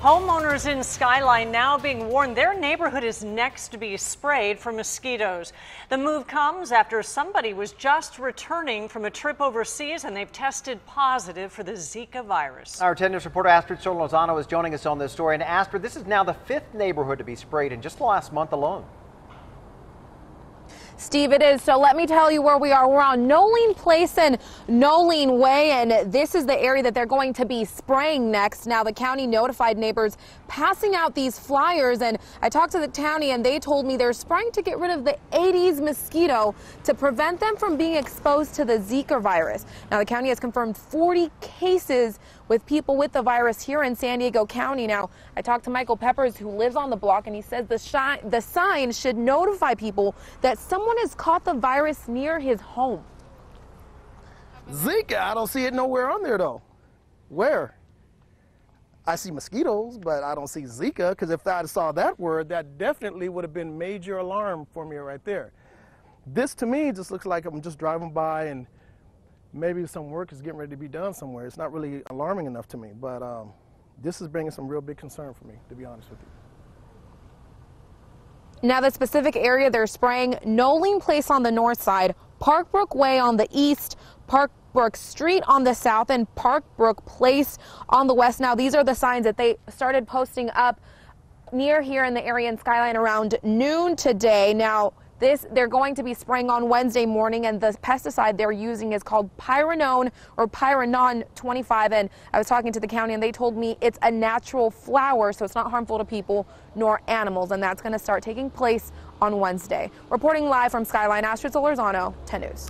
Homeowners in Skyline now being warned their neighborhood is next to be sprayed for mosquitoes. The move comes after somebody was just returning from a trip overseas and they've tested positive for the Zika virus. Our 10 News reporter Astrid Solorzano is joining us on this story. And Astrid, this is now the fifth neighborhood to be sprayed in just the last month alone. Steve, it is. So let me tell you where we are. We're on Nolin Place and Nolin Way, and this is the area that they're going to be spraying next. Now, the county notified neighbors passing out these flyers, and I talked to the county, and they told me they're spraying to get rid of the Aedes mosquito to prevent them from being exposed to the Zika virus. Now, the county has confirmed 40 cases with people with the virus here in San Diego County. Now, I talked to Michael Peppers, who lives on the block, and he says the sign should notify people that someone has caught the virus near his home. Zika, I don't see it nowhere on there, though. Where? I see mosquitoes, but I don't see Zika, because if I saw that word, that definitely would have been major alarm for me right there. This, to me, just looks like I'm just driving by and maybe some work is getting ready to be done somewhere. It's not really alarming enough to me, but this is bringing some real big concern for me, to be honest with you. Now, the specific area they're spraying, Nolin Place on the north side, Parkbrook Way on the east, Parkbrook Street on the south, and Parkbrook Place on the west. Now, these are the signs that they started posting up near here in the area in Skyline around noon today. Now, they're going to be spraying on Wednesday morning, and the pesticide they're using is called Pyrenone or Pyrenon 25. And I was talking to the county, and they told me it's a natural flower, so it's not harmful to people nor animals. And that's going to start taking place on Wednesday. Reporting live from Skyline, Astrid Solorzano, 10 News.